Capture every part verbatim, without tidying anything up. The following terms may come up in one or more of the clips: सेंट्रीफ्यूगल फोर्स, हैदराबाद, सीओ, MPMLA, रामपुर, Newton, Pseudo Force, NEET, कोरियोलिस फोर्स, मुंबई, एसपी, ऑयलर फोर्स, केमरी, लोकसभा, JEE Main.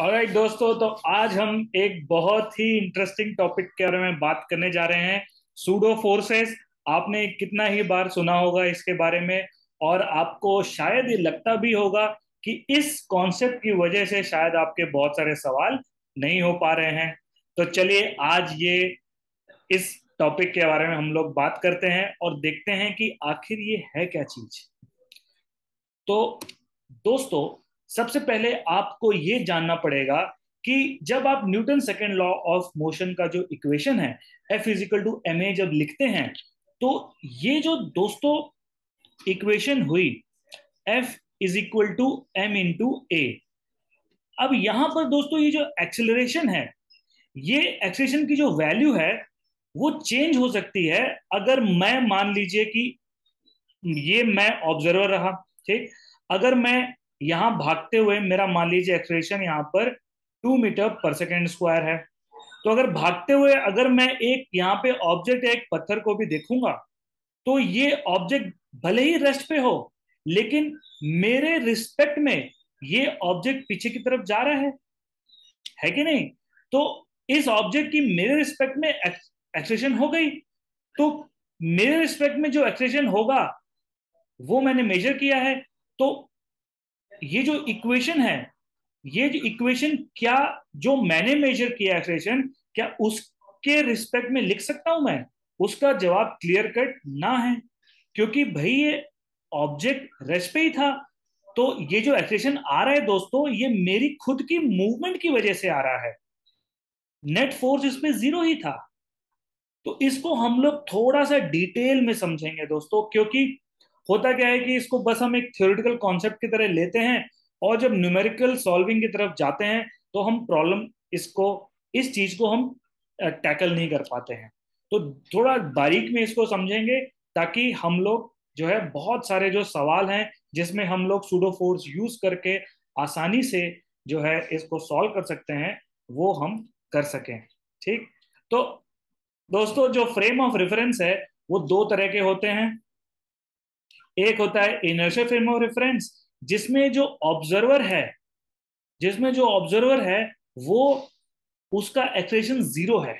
Alright दोस्तों, तो आज हम एक बहुत ही इंटरेस्टिंग टॉपिक के बारे में बात करने जा रहे हैं, सूडो फोर्सेस। आपने कितना ही बार सुना होगा इसके बारे में, और आपको शायद ये लगता भी होगा कि इस कॉन्सेप्ट की वजह से शायद आपके बहुत सारे सवाल नहीं हो पा रहे हैं। तो चलिए आज ये इस टॉपिक के बारे में हम लोग बात करते हैं और देखते हैं कि आखिर ये है क्या चीज। तो दोस्तों, सबसे पहले आपको ये जानना पड़ेगा कि जब आप Newton second law of motion का जो इक्वेशन है F is equal to M A जब लिखते हैं, तो ये जो दोस्तों इक्वेशन हुई F is equal to M into A. अब यहां पर दोस्तों ये जो एक्सेलरेशन है, ये एक्सेलरेशन की जो वैल्यू है वो चेंज हो सकती है। अगर मैं मान लीजिए कि ये मैं ऑब्जर्वर रहा, ठीक, अगर मैं यहां भागते हुए मेरा मान लीजिए एक्सेलरेशन यहाँ पर two metre per second square है, तो अगर भागते हुए अगर मैं एक यहाँ पे ऑब्जेक्ट या एक पत्थर को भी देखूंगा, तो ये ऑब्जेक्ट भले ही रेस्ट पे हो, लेकिन मेरे रिस्पेक्ट में ये ऑब्जेक्ट पीछे की तरफ जा रहा है, है कि नहीं। तो इस ऑब्जेक्ट की मेरे रिस्पेक्ट में एक्सेलरेशन हो गई, तो मेरे रिस्पेक्ट में जो एक्सेलरेशन होगा वो मैंने मेजर किया है। तो ये जो इक्वेशन है, ये जो इक्वेशन क्या जो मैंने मेजर किया एक्सेलरेशन, क्या उसके रिस्पेक्ट में लिख सकता हूं मैं? उसका जवाब क्लियर कट ना है, क्योंकि भाई ये ऑब्जेक्ट रेस्ट पे ही था। तो ये जो एक्सेलरेशन आ रहा है दोस्तों, ये मेरी खुद की मूवमेंट की वजह से आ रहा है, नेट फोर्स इसमें जीरो ही था। तो इसको हम लोग थोड़ा सा डिटेल में समझेंगे दोस्तों, क्योंकि होता क्या है कि इसको बस हम एक थ्योरेटिकल कॉन्सेप्ट की तरह लेते हैं, और जब न्यूमेरिकल सॉल्विंग की तरफ जाते हैं तो हम प्रॉब्लम इसको इस चीज को हम टैकल नहीं कर पाते हैं। तो थोड़ा बारीक में इसको समझेंगे, ताकि हम लोग जो है बहुत सारे जो सवाल हैं जिसमें हम लोग सूडो फोर्स यूज करके आसानी से जो है इसको सॉल्व कर सकते हैं, वो हम कर सकें, ठीक। तो दोस्तों, जो फ्रेम ऑफ रेफरेंस है वो दो तरह के होते हैं। एक होता है इनर्शिया फ्रेम ऑफ रेफरेंस, जिसमें जो ऑब्जर्वर है जिसमें जो ऑब्जर्वर है वो उसका एक्सेलरेशन जीरो है,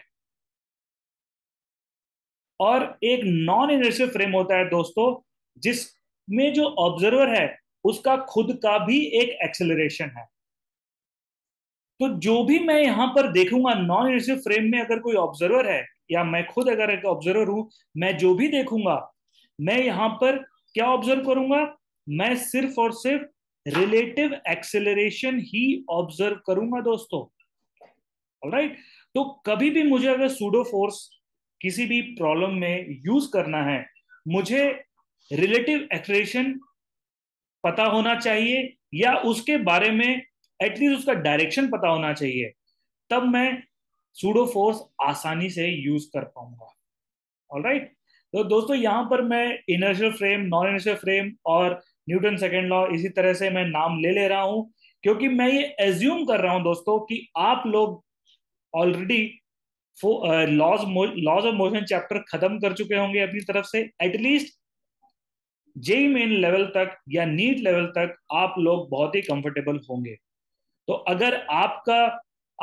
और एक नॉन इनर्शिया फ्रेम होता है दोस्तों, जिसमें जो ऑब्जर्वर है उसका खुद का भी एक एक्सेलरेशन है। तो जो भी मैं यहां पर देखूंगा नॉन इनर्शिया फ्रेम में, अगर कोई ऑब्जर्वर है या मैं खुद अगर एक ऑब्जर्वर हूं, मैं जो भी देखूंगा मैं यहां पर क्या ऑब्जर्व करूंगा, मैं सिर्फ और सिर्फ रिलेटिव एक्सेलरेशन ही ऑब्जर्व करूंगा दोस्तों। ऑलराइट, तो कभी भी मुझे अगर सूडो फोर्स किसी भी प्रॉब्लम में यूज करना है, मुझे रिलेटिव एक्सेलरेशन पता होना चाहिए, या उसके बारे में एटलीस्ट उसका डायरेक्शन पता होना चाहिए, तब मैं सूडो फोर्स आसानी से यूज कर पाऊंगा। ऑलराइट, तो दोस्तों यहाँ पर मैं inertial frame, non inertial frame और न्यूटन सेकेंड लॉ इसी तरह से मैं नाम ले ले रहा हूँ, क्योंकि मैं ये एज्यूम कर रहा हूँ दोस्तों कि आप लोग already laws laws of motion chapter खत्म कर चुके होंगे अपनी तरफ से। एटलीस्ट जेई मेन लेवल तक या नीट लेवल तक आप लोग बहुत ही कंफर्टेबल होंगे। तो अगर आपका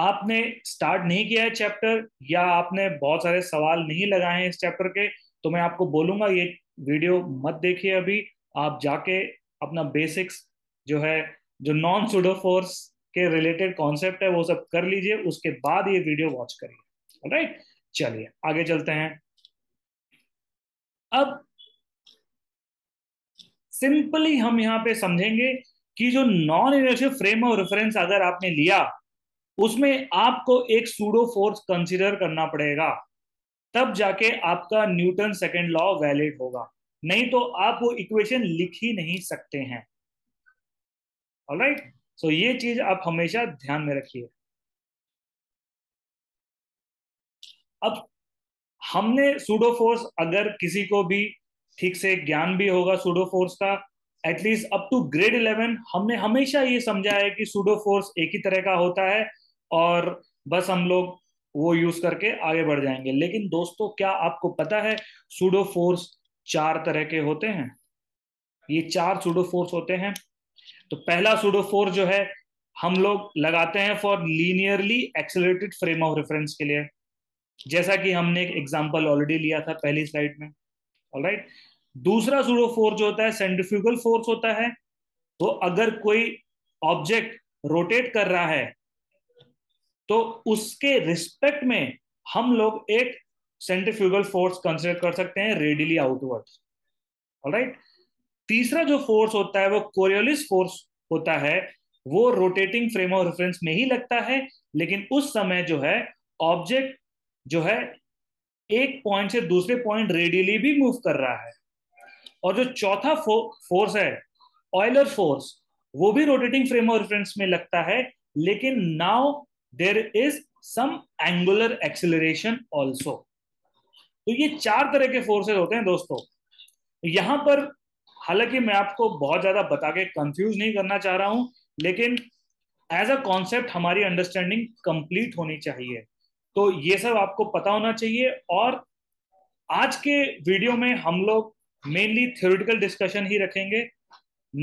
आपने स्टार्ट नहीं किया है चैप्टर, या आपने बहुत सारे सवाल नहीं लगाए हैं इस चैप्टर के, तो मैं आपको बोलूंगा ये वीडियो मत देखिए अभी। आप जाके अपना बेसिक्स जो है, जो नॉन सूडो फोर्स के रिलेटेड कॉन्सेप्ट है, वो सब कर लीजिए, उसके बाद ये वीडियो वॉच करिए। ऑलराइट, चलिए आगे चलते हैं। अब सिंपली हम यहाँ पे समझेंगे कि जो non inertial frame of reference अगर आपने लिया, उसमें आपको एक सूडो फोर्स कंसिडर करना पड़ेगा, तब जाके आपका न्यूटन सेकेंड लॉ वैलिड होगा, नहीं तो आप वो इक्वेशन लिख ही नहीं सकते हैं। ऑलराइट, सो ये चीज आप हमेशा ध्यान में रखिए। अब हमने सूडो फोर्स, अगर किसी को भी ठीक से ज्ञान भी होगा सूडो फोर्स का, at least up to grade eleven, हमने हमेशा ये समझा है कि सूडो फोर्स एक ही तरह का होता है और बस हम लोग वो यूज करके आगे बढ़ जाएंगे। लेकिन दोस्तों, क्या आपको पता है सूडो फोर्स चार तरह के होते हैं? ये चार सूडो फोर्स होते हैं। तो पहला सूडो फोर्स जो है हम लोग लगाते हैं for linearly accelerated frame of reference के लिए, जैसा कि हमने एक एग्जांपल ऑलरेडी लिया था पहली स्लाइड में। ऑलराइट, दूसरा सूडो फोर्स होता है सेंट्रीफ्यूगल फोर्स होता है। तो अगर कोई ऑब्जेक्ट रोटेट कर रहा है तो उसके रिस्पेक्ट में हम लोग एक सेंट्रीफ्यूगल फोर्स कंसिडर कर सकते हैं रेडियली आउटवर्ड। ऑलराइट, तीसरा जो फोर्स होता है वो कोरियोलिस फोर्स होता है, वो रोटेटिंग फ्रेम ऑफ रेफरेंस में ही लगता है, लेकिन उस समय जो है ऑब्जेक्ट जो है एक पॉइंट से दूसरे पॉइंट रेडियली भी मूव कर रहा है। और जो चौथा फो, फोर्स है ऑयलर फोर्स, वो भी रोटेटिंग फ्रेम ऑफ रेफरेंस में लगता है, लेकिन now there is some angular acceleration also. तो ये चार तरह के फोर्सेस होते हैं दोस्तों। यहां पर हालांकि मैं आपको बहुत ज्यादा बता के कंफ्यूज नहीं करना चाह रहा हूं, लेकिन एज अ कॉन्सेप्ट हमारी अंडरस्टैंडिंग कंप्लीट होनी चाहिए, तो ये सब आपको पता होना चाहिए। और आज के वीडियो में हम लोग मेनली थ्योरेटिकल डिस्कशन ही रखेंगे।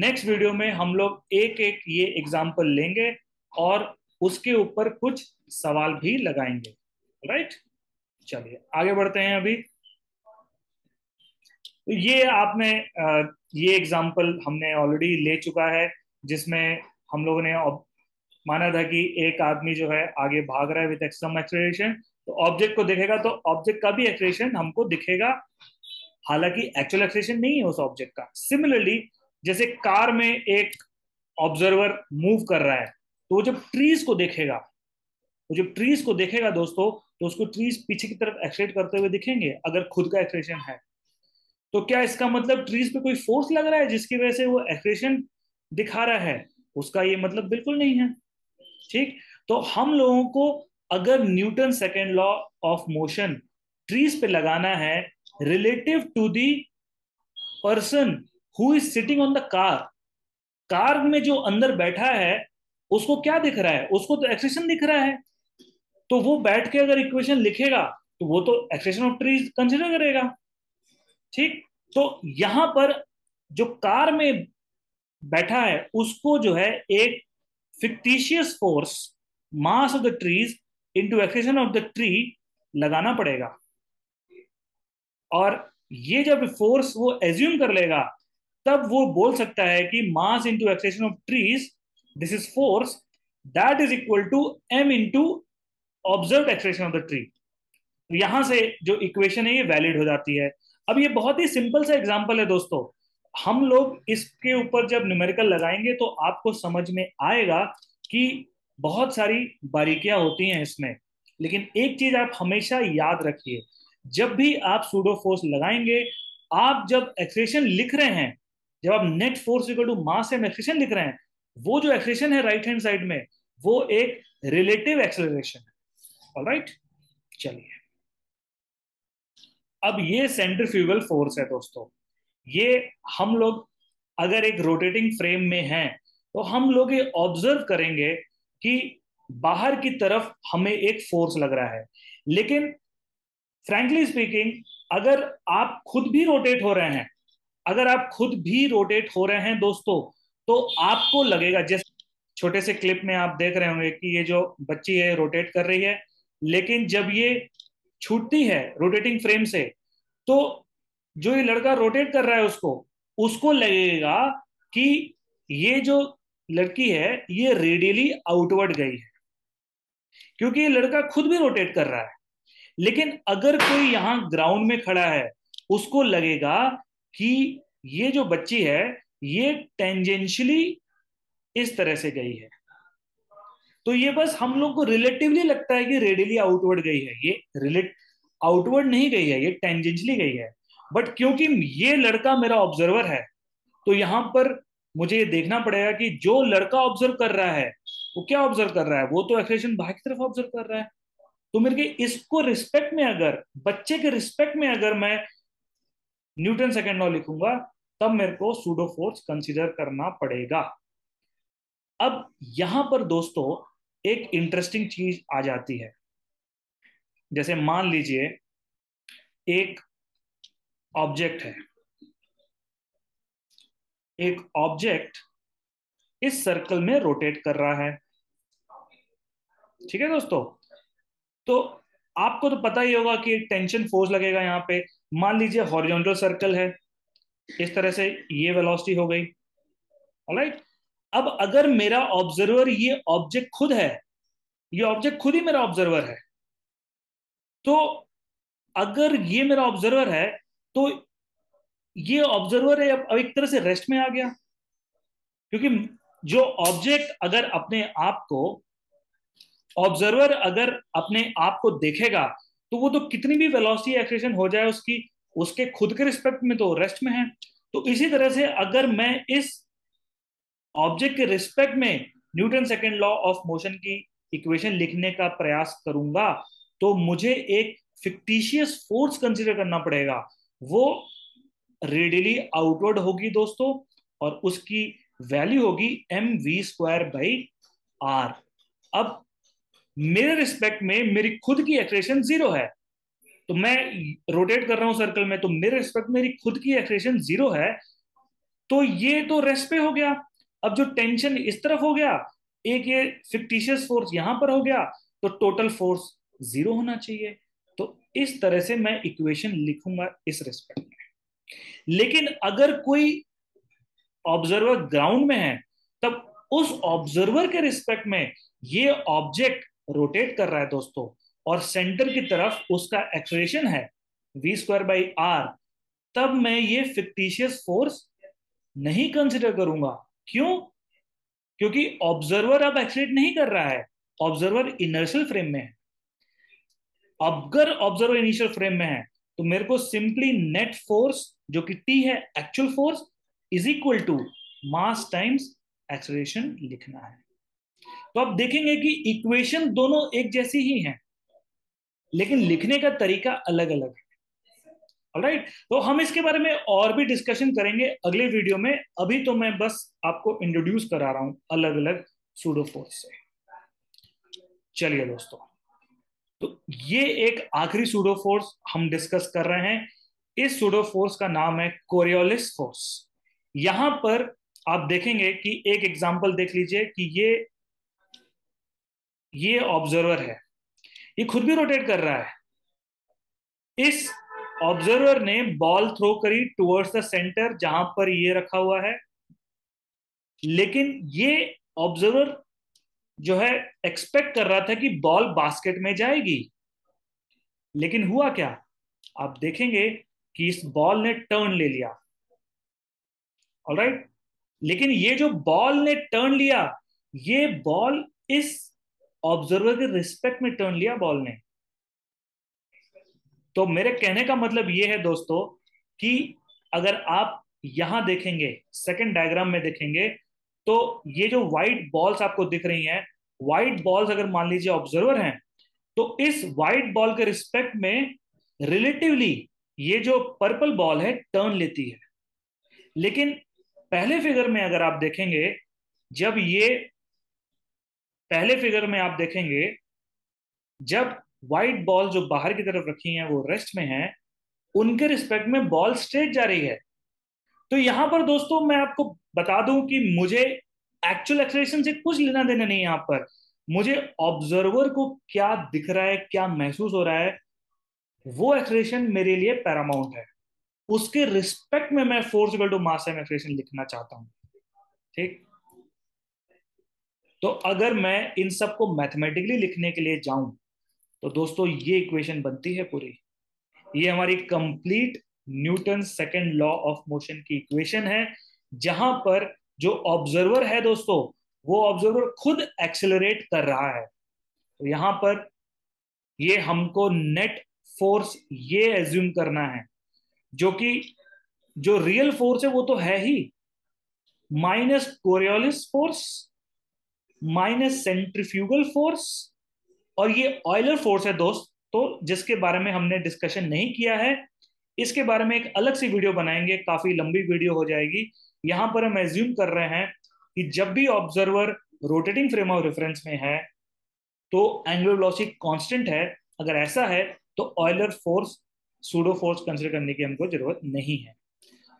नेक्स्ट वीडियो में हम लोग एक एक ये एग्जाम्पल लेंगे और उसके ऊपर कुछ सवाल भी लगाएंगे। राइट, चलिए आगे बढ़ते हैं। अभी ये आपने ये एग्जाम्पल हमने ऑलरेडी ले चुका है, जिसमें हम लोगों ने माना था कि एक आदमी जो है आगे भाग रहा है विद एक्सम एक्सेलरेशन, तो ऑब्जेक्ट को देखेगा तो ऑब्जेक्ट का भी एक्सेलरेशन हमको दिखेगा, हालांकि एक्चुअल एक्सेलरेशन नहीं है उस ऑब्जेक्ट का। सिमिलरली जैसे कार में एक ऑब्जर्वर मूव कर रहा है तो वो जब ट्रीज को देखेगा वो जब ट्रीज को देखेगा दोस्तों तो उसको ट्रीज पीछे की तरफ एक्सेलरेट करते हुए दिखेंगे अगर खुद का एक्सेलरेशन है तो। क्या इसका मतलब ट्रीज पे कोई फोर्स लग रहा है जिसकी वजह से वो एक्सेलरेशन दिखा रहा है? उसका ये मतलब बिल्कुल नहीं है। ठीक, तो हम लोगों को अगर Newton second law of motion trees पे लगाना है relative to the person who is sitting on the car, car में जो अंदर बैठा है उसको क्या दिख रहा है? उसको तो एक्सेलरेशन दिख रहा है, तो वो बैठ के अगर इक्वेशन लिखेगा तो वो तो एक्सेलरेशन ऑफ ट्रीज कंसिडर करेगा। ठीक, तो यहां पर जो कार में बैठा है उसको जो है एक fictitious force mass of the trees into acceleration of the tree लगाना पड़ेगा। और ये जब फोर्स वो एज्यूम कर लेगा तब वो बोल सकता है कि mass into acceleration of trees, this is force that is equal to M into observed acceleration of the tree. यहां से जो इक्वेशन है ये वैलिड हो जाती है। अब ये बहुत ही सिंपल सा एग्जाम्पल है दोस्तों, हम लोग इसके ऊपर जब न्यूमेरिकल लगाएंगे तो आपको समझ में आएगा कि बहुत सारी बारीकियां होती हैं इसमें। लेकिन एक चीज आप हमेशा याद रखिए, जब भी आप सूडो फोर्स लगाएंगे, आप जब एक्सेलरेशन लिख रहे हैं, जब आप net force equal to mass M acceleration लिख रहे हैं, वो जो एक्सेलरेशन है राइट हैंड साइड में वो एक रिलेटिव एक्सेलरेशन है। ऑलराइट, चलिए अब ये सेंट्रीफ्यूगल फोर्स है दोस्तों। ये हम लोग अगर एक रोटेटिंग फ्रेम में हैं तो हम लोग ये ऑब्जर्व करेंगे कि बाहर की तरफ हमें एक फोर्स लग रहा है, लेकिन फ्रैंकली स्पीकिंग अगर आप खुद भी रोटेट हो रहे हैं अगर आप खुद भी रोटेट हो रहे हैं दोस्तों तो आपको लगेगा, जैसे छोटे से क्लिप में आप देख रहे होंगे कि ये जो बच्ची है रोटेट कर रही है, लेकिन जब ये छूटती है रोटेटिंग फ्रेम से तो जो ये लड़का रोटेट कर रहा है उसको उसको लगेगा कि ये जो लड़की है ये रेडियली आउटवर्ड गई है, क्योंकि ये लड़का खुद भी रोटेट कर रहा है। लेकिन अगर कोई यहाँ ग्राउंड में खड़ा है उसको लगेगा कि ये जो बच्ची है ये टेंजेंशियली इस तरह से गई है। तो ये बस हम लोग को रिलेटिवली लगता है कि रेडियली आउटवर्ड गई है, ये रिलेट आउटवर्ड नहीं गई है, ये टेंजेंशियली गई है। बट क्योंकि ये लड़का मेरा ऑब्जर्वर है तो यहां पर मुझे ये देखना पड़ेगा कि जो लड़का ऑब्जर्व कर रहा है वो क्या ऑब्जर्व कर रहा है, वो तो एक्सेलरेशन बाहर की तरफ ऑब्जर्व कर रहा है। तो मेरे के इसको रिस्पेक्ट में, अगर बच्चे के रिस्पेक्ट में अगर मैं न्यूटन सेकेंड लॉ लिखूंगा तब मेरे को सूडो फोर्स कंसिडर करना पड़ेगा। अब यहां पर दोस्तों एक इंटरेस्टिंग चीज आ जाती है, जैसे मान लीजिए एक ऑब्जेक्ट है, एक ऑब्जेक्ट इस सर्कल में रोटेट कर रहा है। ठीक है दोस्तों। तो आपको तो पता ही होगा कि टेंशन फोर्स लगेगा यहाँ पे। मान लीजिए हॉरिजॉन्टल सर्कल है, इस तरह से ये वेलोसिटी हो गई, ऑलराइट। अब अगर मेरा ऑब्जर्वर ये ऑब्जेक्ट खुद है, ये ऑब्जेक्ट खुद ही मेरा ऑब्जर्वर है, तो अगर ये मेरा ऑब्जर्वर है तो ये ऑब्जर्वर है अब एक तरह से रेस्ट में आ गया, क्योंकि जो ऑब्जेक्ट अगर अपने आप को ऑब्जर्वर अगर अपने आप को देखेगा तो वो तो कितनी भी वेलोसिटी एक्सेलेरेशन हो जाए उसकी, उसके खुद के रिस्पेक्ट में तो रेस्ट में है। तो इसी तरह से अगर मैं इस ऑब्जेक्ट के रिस्पेक्ट में Newton second law of motion की इक्वेशन लिखने का प्रयास करूंगा तो मुझे एक फिक्टिशियस फोर्स कंसीडर करना पड़ेगा। वो रेडियली आउटवर्ड होगी दोस्तों, और उसकी वैल्यू होगी M V square by R. अब मेरे रिस्पेक्ट में मेरी खुद की एक्सेलेरेशन जीरो है, तो मैं रोटेट कर रहा हूं सर्कल में, तो मेरे रिस्पेक्ट मेरी खुद की एक्सेलेरेशन जीरो है, तो ये तो रेस्ट पे हो गया। अब जो टेंशन इस तरफ हो गया, एक ये फिक्टिशियस फोर्स यहां पर हो गया, तो टोटल फोर्स जीरो होना चाहिए। तो इस तरह से मैं इक्वेशन लिखूंगा इस रिस्पेक्ट में। लेकिन अगर कोई ऑब्जर्वर ग्राउंड में है, तब उस ऑब्जर्वर के रिस्पेक्ट में ये ऑब्जेक्ट रोटेट कर रहा है दोस्तों, और सेंटर की तरफ उसका एक्सेलरेशन है वी स्क्वायर बाई आर, तब मैं ये फिक्टिशियस फोर्स नहीं कंसिडर करूंगा। क्यों? क्योंकि ऑब्जर्वर अब एक्सेलरेट नहीं कर रहा है, ऑब्जर्वर इनर्शियल फ्रेम में है। अगर ऑब्जर्वर इनिशियल फ्रेम में है तो मेरे को सिंपली नेट फोर्स जो कि टी है, actual force is equal to mass times acceleration लिखना है। तो आप देखेंगे कि इक्वेशन दोनों एक जैसी ही हैं, लेकिन लिखने का तरीका अलग अलग है, ऑलराइट। तो हम इसके बारे में और भी डिस्कशन करेंगे अगले वीडियो में। अभी तो मैं बस आपको इंट्रोड्यूस करा रहा हूं अलग अलग सूडो फोर्स से। चलिए दोस्तों, तो ये एक आखिरी सूडो फोर्स हम डिस्कस कर रहे हैं। इस सूडो फोर्स का नाम है कोरियोलिस फोर्स। यहां पर आप देखेंगे कि एक एग्जाम्पल देख लीजिए कि ये ये ऑब्जर्वर है, ये खुद भी रोटेट कर रहा है। इस ऑब्जर्वर ने बॉल थ्रो करी टुवर्ड्स द सेंटर, जहां पर ये रखा हुआ है, लेकिन ये ऑब्जर्वर जो है एक्सपेक्ट कर रहा था कि बॉल बास्केट में जाएगी, लेकिन हुआ क्या? आप देखेंगे कि इस बॉल ने टर्न ले लिया, ऑलराइट। लेकिन ये जो बॉल ने टर्न लिया, ये बॉल इस ऑब्जर्वर के रिस्पेक्ट में टर्न लिया बॉल ने। तो मेरे कहने का मतलब यह है दोस्तों कि अगर आप यहां देखेंगे, सेकंड डायग्राम में देखेंगे, तो ये जो व्हाइट बॉल्स आपको दिख रही हैं, व्हाइट बॉल्स अगर मान लीजिए ऑब्जर्वर हैं, तो इस व्हाइट बॉल के रिस्पेक्ट में रिलेटिवली ये जो पर्पल बॉल है टर्न लेती है। लेकिन पहले फिगर में अगर आप देखेंगे, जब ये पहले फिगर में आप देखेंगे जब व्हाइट बॉल जो बाहर की तरफ रखी है वो रेस्ट में है, उनके रिस्पेक्ट में बॉल स्ट्रेट जा रही है। तो यहां पर दोस्तों मैं आपको बता दूं कि मुझे एक्चुअल एक्सेलरेशन से कुछ लेना देना नहीं है। यहां पर मुझे ऑब्जर्वर को क्या दिख रहा है, क्या महसूस हो रहा है, वो एक्सेलरेशन मेरे लिए पैरामाउंट है। उसके रिस्पेक्ट में मैं force equal to mass times acceleration लिखना चाहता हूं, ठीक। तो अगर मैं इन सबको मैथमेटिकली लिखने के लिए जाऊं तो दोस्तों ये इक्वेशन बनती है पूरी। ये हमारी complete Newton second law of motion की इक्वेशन है, जहां पर जो ऑब्जर्वर है दोस्तों वो ऑब्जर्वर खुद एक्सेलरेट कर रहा है। तो यहां पर ये हमको नेट फोर्स ये एज्यूम करना है, जो कि जो रियल फोर्स है वो तो है ही, minus कोरियोलिस फोर्स, minus सेंट्रीफ्यूगल फोर्स, और ये ऑयलर फोर्स है दोस्त, तो जिसके बारे में हमने डिस्कशन नहीं किया है। इसके बारे में एक अलग सी वीडियो बनाएंगे, काफी लंबी वीडियो हो जाएगी। यहां पर हम एज्यूम कर रहे हैं कि जब भी observer rotating frame of reference में है तो एंगुलर वेलोसिटी कांस्टेंट है। अगर ऐसा है तो ऑयलर फोर्स pseudo force consider करने की हमको जरूरत नहीं है,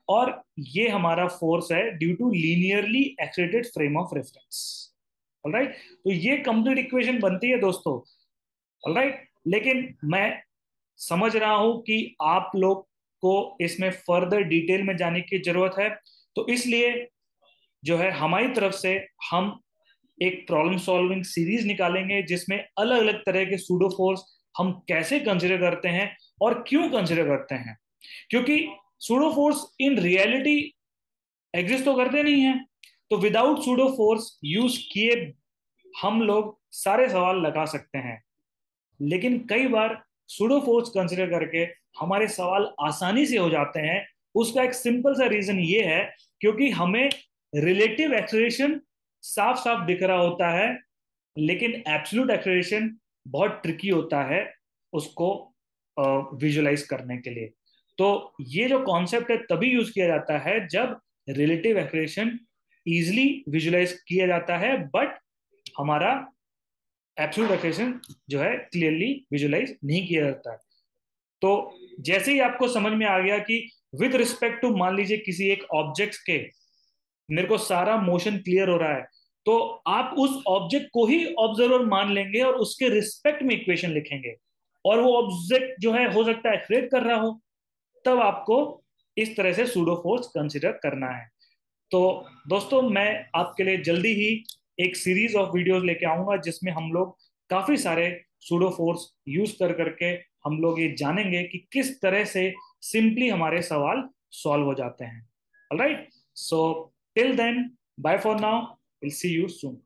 और ये हमारा फोर्स है due to linearly accelerated frame of reference, alright, तो ये कंप्लीट इक्वेशन बनती है दोस्तों, ऑलराइट। लेकिन मैं समझ रहा हूं कि आप लोग को इसमें फर्दर डिटेल में जाने की जरूरत है, तो इसलिए जो है हमारी तरफ से हम एक प्रॉब्लम सॉल्विंग सीरीज निकालेंगे जिसमें अलग अलग तरह के सूडो फोर्स हम कैसे कंसिडर करते हैं और क्यों कंसिडर करते हैं, क्योंकि pseudo force in reality exist तो करते नहीं है। तो विदाउट सूडो फोर्स यूज किए हम लोग सारे सवाल लगा सकते हैं, लेकिन कई बार सूडो फोर्स कंसिडर करके हमारे सवाल आसानी से हो जाते हैं। उसका एक सिंपल सा रीजन ये है क्योंकि हमें रिलेटिव एक्सेलरेशन साफ साफ दिख रहा होता है, लेकिन एब्सोल्यूट एक्सेलरेशन बहुत ट्रिकी होता है उसको विजुअलाइज करने के लिए। तो ये जो कॉन्सेप्ट है तभी यूज किया जाता है जब रिलेटिव एक्सेलरेशन इजिली विजुअलाइज किया जाता है, बट हमारा एब्सोल्यूट एक्सेलरेशन जो है क्लियरली विजुअलाइज नहीं किया जाता है। तो जैसे ही आपको समझ में आ गया कि विद रिस्पेक्ट टू मान लीजिए किसी एक ऑब्जेक्ट के मेरे को सारा मोशन क्लियर हो रहा है, तो आप उस ऑब्जेक्ट को ही ऑब्जर्वर मान लेंगे और उसके रिस्पेक्ट में इक्वेशन लिखेंगे, और वो ऑब्जेक्ट जो है हो सकता है एक्सेलरेट कर रहा हो, तब आपको इस तरह से सूडो फोर्स कंसिडर करना है। तो दोस्तों मैं आपके लिए जल्दी ही एक सीरीज ऑफ वीडियोस लेके आऊंगा जिसमें हम लोग काफी सारे सूडो फोर्स यूज कर करके हम लोग ये जानेंगे कि किस तरह से सिंपली हमारे सवाल सॉल्व हो जाते हैं। Alright, so Till then, bye for now. We'll see you soon.